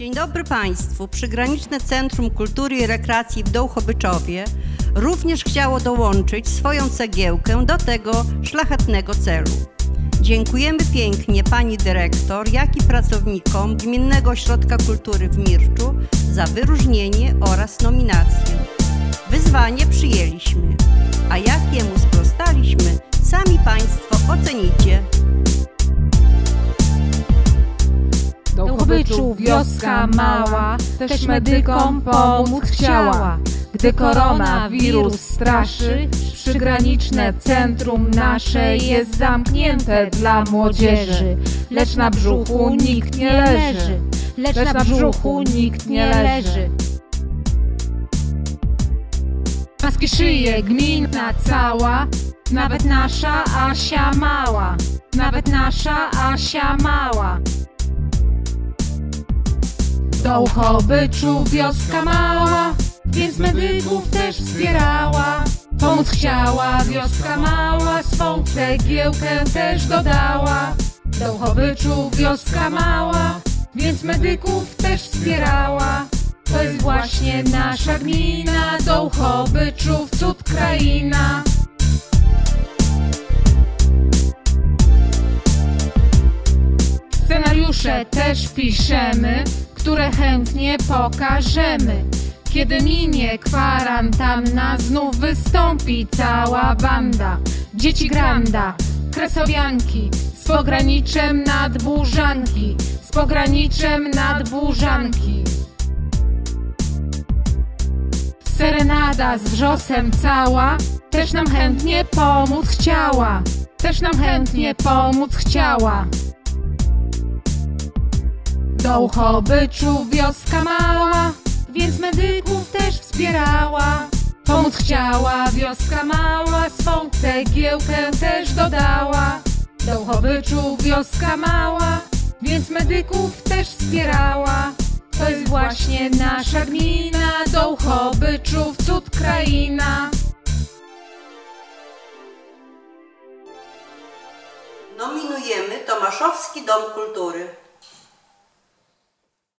Dzień dobry Państwu. Przygraniczne Centrum Kultury i Rekreacji w Dołhobyczowie również chciało dołączyć swoją cegiełkę do tego szlachetnego celu. Dziękujemy pięknie Pani Dyrektor, jak i pracownikom Gminnego Ośrodka Kultury w Mirczu za wyróżnienie oraz nominację. Wyzwanie przyjęliśmy, a jak jemu sprostaliśmy, sami Państwo ocenicie. Dołhobyczów wioska mała, też medykom pomóc chciała. Gdy koronawirus straszy, przygraniczne centrum nasze jest zamknięte dla młodzieży. Lecz na brzuchu nikt nie leży, lecz na brzuchu nikt nie leży. Maski szyje gmina cała, nawet nasza Asia mała, nawet nasza Asia mała. Dołhobyczów wioska mała, więc medyków też wspierała. Pomóc chciała wioska mała, swą cegiełkę też dodała. Dołhobyczów wioska mała, więc medyków też wspierała. To jest właśnie nasza gmina, Dołhobyczów cud kraina. Scenariusze też piszemy, które chętnie pokażemy. Kiedy minie kwarantanna, znów wystąpi cała banda. Dzieci Granda, Kresowianki, z pograniczem nad Burzanki, z pograniczem nad Burzanki. Serenada z wrzosem cała, też nam chętnie pomóc chciała, też nam chętnie pomóc chciała. Dołhobyczów wioska mała, więc medyków też wspierała. Pomóc chciała wioska mała, swą cegiełkę też dodała. Dołhobyczów wioska mała, więc medyków też wspierała. To jest właśnie nasza gmina, Dołhobyczów cud kraina. Nominujemy Tomaszowski Dom Kultury.